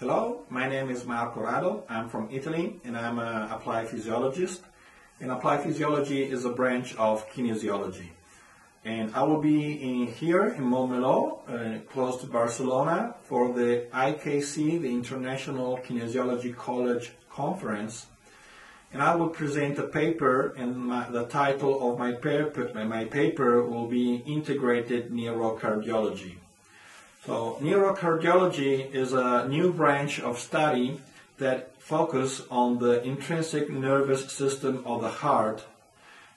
Hello, my name is Marco Rado. I'm from Italy and I'm an applied physiologist. And applied physiology is a branch of kinesiology. And I will be here in Montmelò, close to Barcelona, for the IKC, the International Kinesiology College Conference. And I will present a paper, and the title of my paper will be Integrated Neurocardiology. So, neurocardiology is a new branch of study that focuses on the intrinsic nervous system of the heart.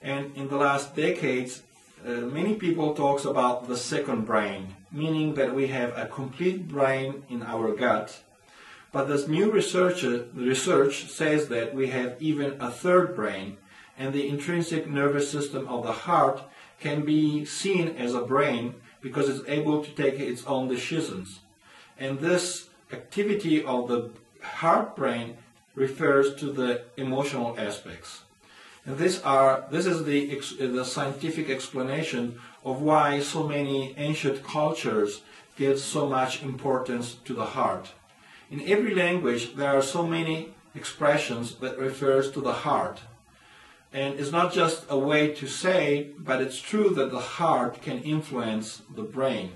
And in the last decades, many people talk about the second brain, meaning that we have a complete brain in our gut. But this new research says that we have even a third brain, and the intrinsic nervous system of the heart can be seen as a brain because it's able to take its own decisions. And this activity of the heart brain refers to the emotional aspects. And this is the scientific explanation of why so many ancient cultures give so much importance to the heart. In every language there are so many expressions that refers to the heart. And it's not just a way to say, but it's true that the heart can influence the brain.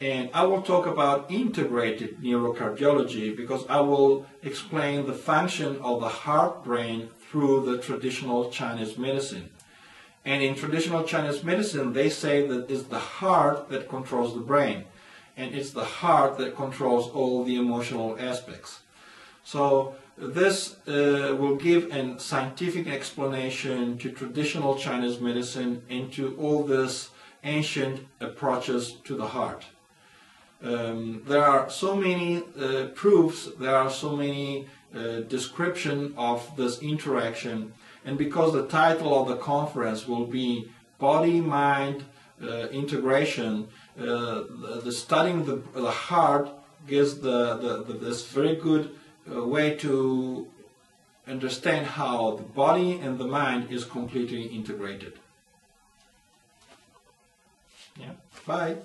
And I will talk about integrated neurocardiology because I will explain the function of the heart-brain through the traditional Chinese medicine. And in traditional Chinese medicine, they say that it's the heart that controls the brain. And it's the heart that controls all the emotional aspects. So this will give a scientific explanation to traditional Chinese medicine and to all these ancient approaches to the heart. There are so many proofs, there are so many descriptions of this interaction, and because the title of the conference will be Body-Mind Integration, studying the heart gives this very good way to understand how the body and the mind is completely integrated. Yeah. Bye.